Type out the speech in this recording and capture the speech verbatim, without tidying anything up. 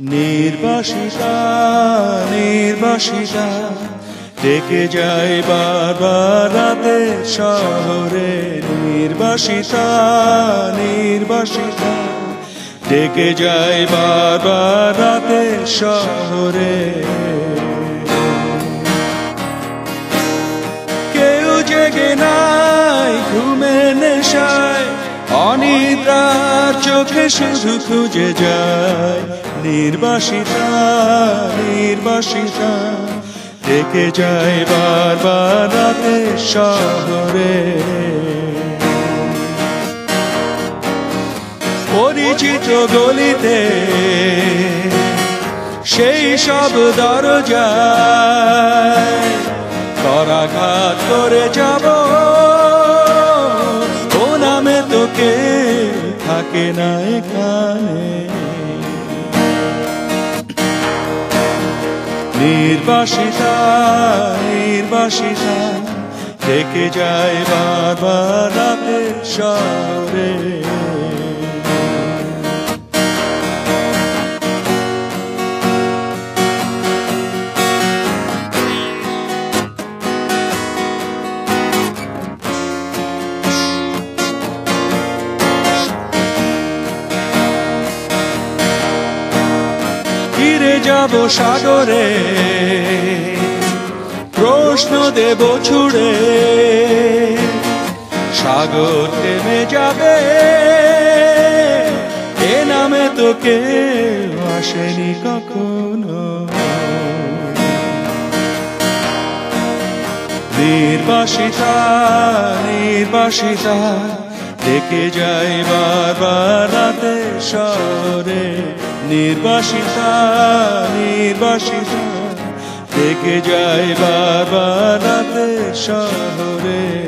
निर्वासिता निर्वासिता डेके जाए बार बार रातेर शहरे। निर्वासिता निर्वासिता डेके जाए बार बार रातेर शहरे। केउ जेगे नाई घुमे नेशाय अनिद्रा चोखे शुधु खुजे जाय। निर्वासिता निर्वासिता डेके जाए बार बार रातेर शहरे। परिचित गलिते सेई सब दरजाय कराघात करे যাব। ओ नामे तो के थाके ना एखाने। निर्वासिता निर्वासिता डेके जाए बार बार रातेर शहरे। যাবো সাগরে প্রশ্ন দেব ছুড়ে। সাগর থেমে যাবে এ নামে তো কেউ আসেনি কখনো। নির্বাসিতা নির্বাসিতা ডেকে যায় বারবার রাতের শহরে। निर्वासिता निर्वासिता डेके जाए बार बार रातेर शहरे।